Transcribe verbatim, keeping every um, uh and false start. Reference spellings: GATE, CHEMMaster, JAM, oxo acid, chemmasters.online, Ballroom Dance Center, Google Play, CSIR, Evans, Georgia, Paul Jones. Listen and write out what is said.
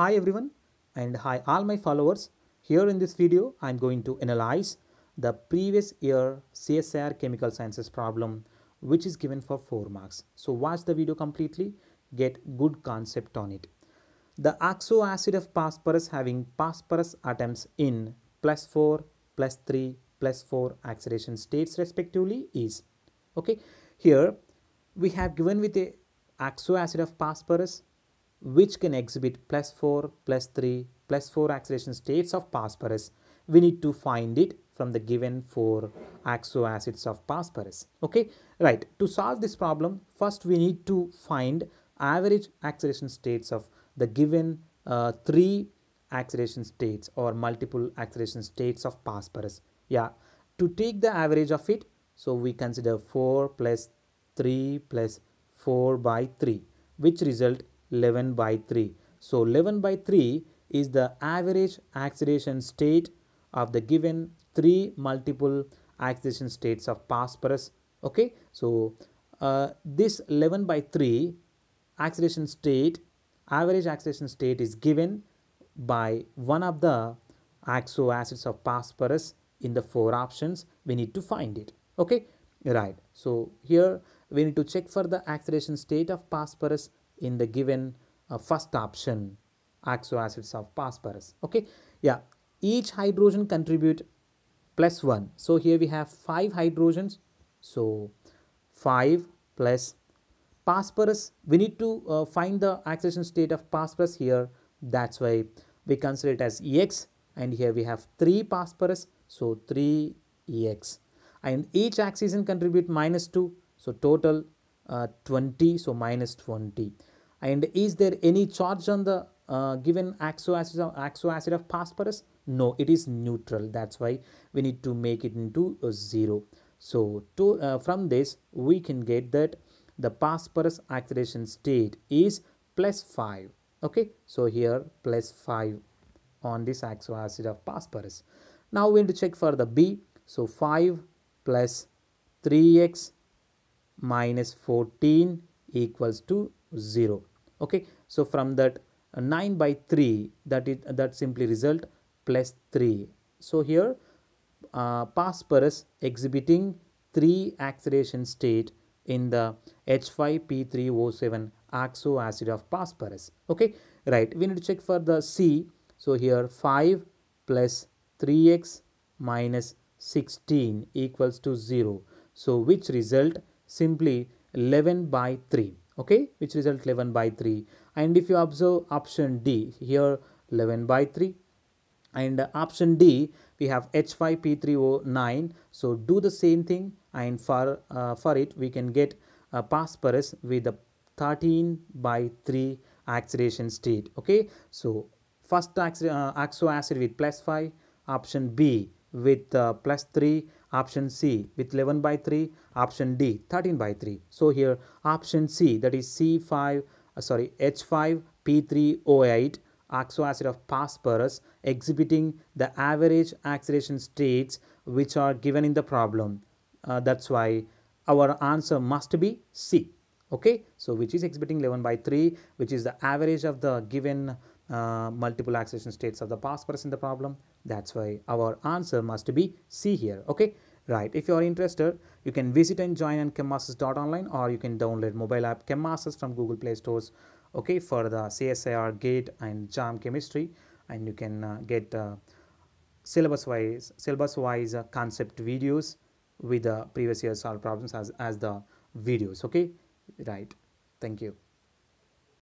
Hi everyone and hi all my followers. Here in this video I am going to analyze the previous year C S I R chemical sciences problem which is given for four marks. So watch the video completely, get good concept on it. The oxo acid of phosphorus having phosphorus atoms in plus four, plus three, plus four oxidation states respectively is, okay, here we have given with a oxo acid of phosphorus which can exhibit plus four, plus three, plus four oxidation states of phosphorus. We need to find it from the given four oxo acids of phosphorus. Okay, right. To solve this problem, first we need to find average oxidation states of the given uh, three oxidation states or multiple oxidation states of phosphorus. Yeah, to take the average of it, so we consider four plus three plus four by three, which result eleven by three. So eleven by three is the average oxidation state of the given three multiple oxidation states of phosphorus. Okay, so uh, this eleven by three oxidation state, average oxidation state is given by one of the oxo acids of phosphorus in the four options. We need to find it. Okay, right. So here we need to check for the oxidation state of phosphorus in the given uh, first option, oxo acids of phosphorus. Okay, yeah, each hydrogen contribute plus one. So here we have five hydrogens. So five plus phosphorus. We need to uh, find the oxidation state of phosphorus here. That's why we consider it as E X. And here we have three phosphorus. So three E X. And each oxygen contribute minus two. So total uh, twenty. So minus twenty. And is there any charge on the uh, given oxo acid, oxo acid of phosphorus? No, it is neutral. That's why we need to make it into a zero. So to, uh, from this, we can get that the phosphorus oxidation state is plus five. Okay, so here plus five on this oxo acid of phosphorus. Now we need to check for the B. So five plus three x minus fourteen equals to zero. Okay, so from that uh, nine by three, that is uh, that simply result plus three. So here uh, phosphorus exhibiting three oxidation state in the H five P three O seven oxo acid of phosphorus. Okay, right, we need to check for the C. So here five plus three x minus sixteen equals to zero. So which result simply eleven by three. Okay, which result eleven by three. And if you observe option D, here eleven by three. And uh, option D, we have H five P three O nine. So do the same thing, and for uh, for it we can get uh, phosphorus with the thirteen by three oxidation state. Okay, so first uh, oxo acid with plus five, option B with uh, plus three, option C with eleven by three, option D thirteen by three. So here option C, that is C five, uh, sorry H five P three O eight. Oxo acid of phosphorus exhibiting the average oxidation states which are given in the problem. Uh, that's why our answer must be C. Okay, so which is exhibiting eleven by three, which is the average of the given uh, multiple oxidation states of the phosphorus in the problem. That's why our answer must be C here. Okay, right. If you are interested, you can visit and join on chemmasters dot online, or you can download mobile app Chemmasters from Google Play Stores. Okay, for the C S I R, GATE and JAM chemistry, and you can uh, get uh, syllabus wise syllabus wise uh, concept videos with the uh, previous year solved problems as, as the videos. Okay, right, thank you.